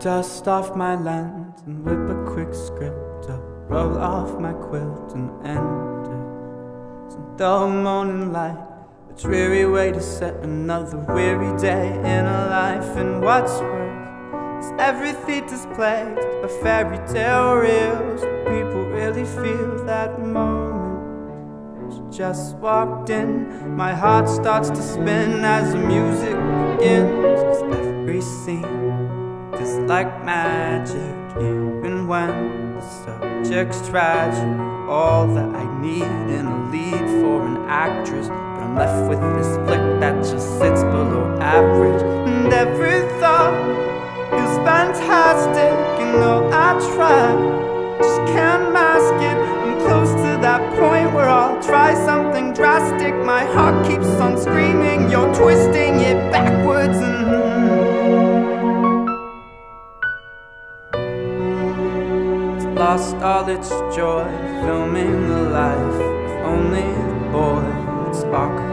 dust off my land and whip a quick script up, roll off my quilt and end it. And though morning light, a dreary way to set another weary day in a life. And what's worse is everything displaced by fairy tale reels. People really feel that moment. She just walked in, my heart starts to spin as the music begins. 'Cause every scene is like magic, even when the subject's tragic. All that I need in a lead for an actress, but I'm left with this flick that just sits below average. And every thought is fantastic, and though I try, just can't mask it. I'm close to that point where I'll try something drastic. My heart keeps on screaming, you're twisting it backwards lost all its joy, filming the life of only the boy would sparkle.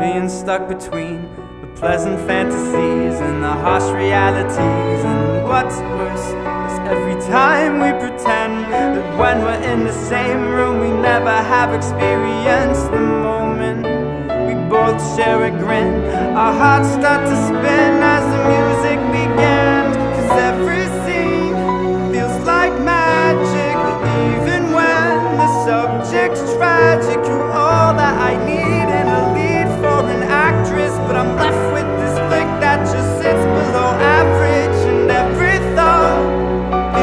Being stuck between the pleasant fantasies and the harsh realities. And what's worse is every time we pretend that when we're in the same room we never have experienced the moment. We both share a grin, our hearts start to spin as the music begins. 'Cause every scene like magic, even when the subject's tragic. You're all that I need in a lead for an actress, but I'm left with this flick that just sits below average. And every thought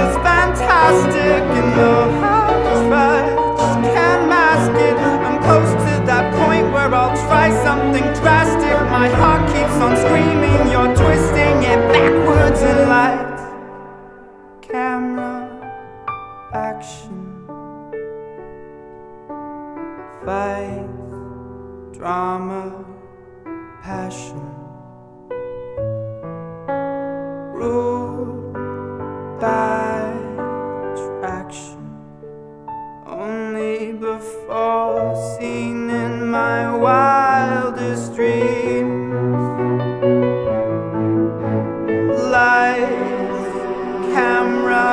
is fantastic, and though I try, just can't mask it. I'm close to that point where I'll try something drastic. My heart keeps on screaming, you're twisting it backwards in light. Action, fight, drama, passion, rule by attraction. Only before seen in my wildest dreams. Lights, camera,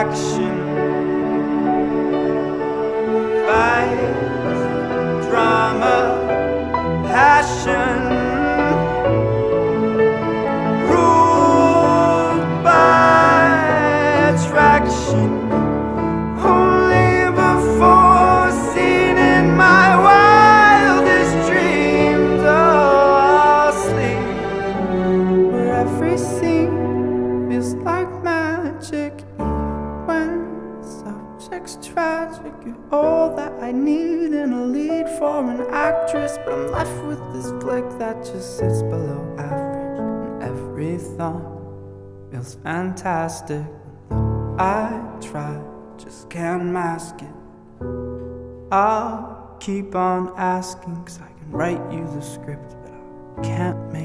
action, fight, drama, passion, ruled by attraction. Only before seen in my wildest dreams. Oh, I'll sleep where every scene feels like magic. Subject's tragic, you're all that I need in a lead for an actress, but I'm left with this flick that just sits below average. And every thought feels fantastic, though I try, just can't mask it. I'll keep on asking, 'cause I can write you the script, but I can't make